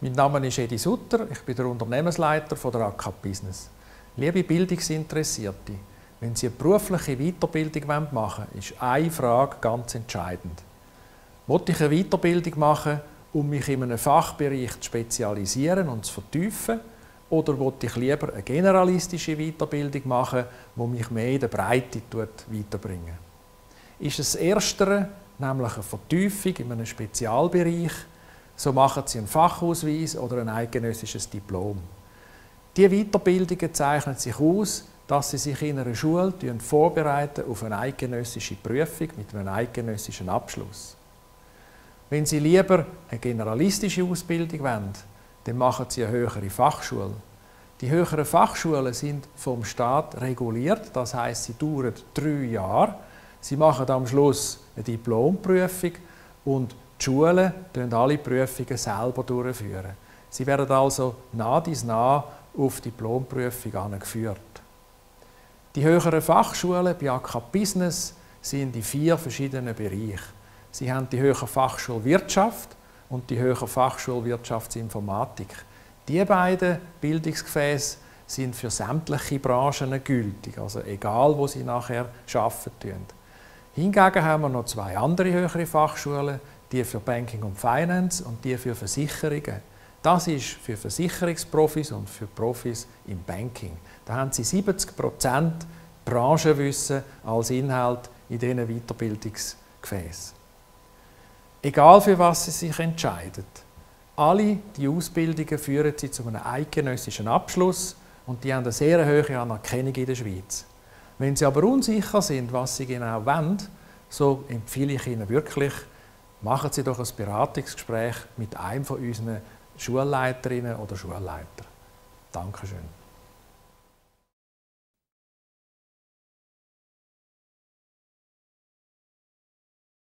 Mein Name ist Edi Sutter, ich bin der Unternehmensleiter von der AKAD Business. Liebe Bildungsinteressierte, wenn Sie eine berufliche Weiterbildung machen wollen, ist eine Frage ganz entscheidend. Will ich eine Weiterbildung machen, um mich in einem Fachbereich zu spezialisieren und zu vertiefen? Oder will ich lieber eine generalistische Weiterbildung machen, die mich mehr in der Breite weiterbringt? Ist das Erstere, nämlich eine Vertiefung in einem Spezialbereich, so machen Sie einen Fachausweis oder ein eidgenössisches Diplom. Diese Weiterbildungen zeichnen sich aus, dass Sie sich in einer Schule vorbereiten auf eine eidgenössische Prüfung mit einem eidgenössischen Abschluss. Wenn Sie lieber eine generalistische Ausbildung wollen, dann machen Sie eine höhere Fachschule. Die höheren Fachschulen sind vom Staat reguliert, das heisst, sie dauern 3 Jahre. Sie machen am Schluss eine Diplomprüfung und die Schulen führen alle Prüfungen selber durchführen. Sie werden also nah bis nah auf die Diplomprüfung angeführt. Die höheren Fachschulen bei AKAD Business sind in 4 verschiedenen Bereichen. Sie haben die Höhere Fachschule Wirtschaft und die Höhere Fachschule Wirtschaftsinformatik. Die beiden Bildungsgefäße sind für sämtliche Branchen gültig, also egal, wo Sie nachher arbeiten. Hingegen haben wir noch 2 andere höhere Fachschulen, die für Banking und Finance und die für Versicherungen. Das ist für Versicherungsprofis und für Profis im Banking. Da haben Sie 70% Branchenwissen als Inhalt in diesen Weiterbildungsgefäßen. Egal für was Sie sich entscheiden, alle die Ausbildungen führen Sie zu einem eidgenössischen Abschluss und die haben eine sehr hohe Anerkennung in der Schweiz. Wenn Sie aber unsicher sind, was Sie genau wollen, so empfehle ich Ihnen wirklich, machen Sie doch ein Beratungsgespräch mit einem von unseren Schulleiterinnen oder Schulleitern. Dankeschön.